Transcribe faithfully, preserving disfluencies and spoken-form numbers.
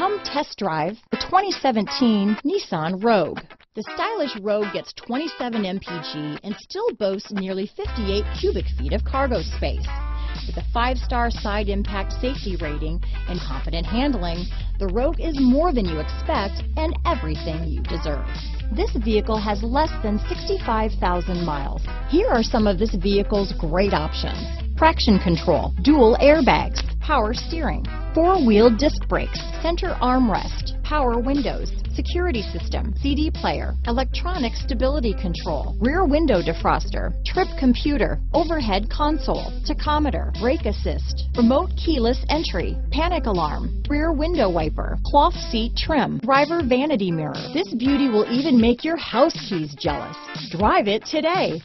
Come test drive the twenty seventeen Nissan Rogue. The stylish Rogue gets twenty-seven M P G and still boasts nearly fifty-eight cubic feet of cargo space. With a five-star side impact safety rating and confident handling, the Rogue is more than you expect and everything you deserve. This vehicle has less than sixty-five thousand miles. Here are some of this vehicle's great options: traction control, dual airbags, power steering, four-wheel disc brakes, center armrest, power windows, security system, C D player, electronic stability control, rear window defroster, trip computer, overhead console, tachometer, brake assist, remote keyless entry, panic alarm, rear window wiper, cloth seat trim, driver vanity mirror. This beauty will even make your house keys jealous. Drive it today.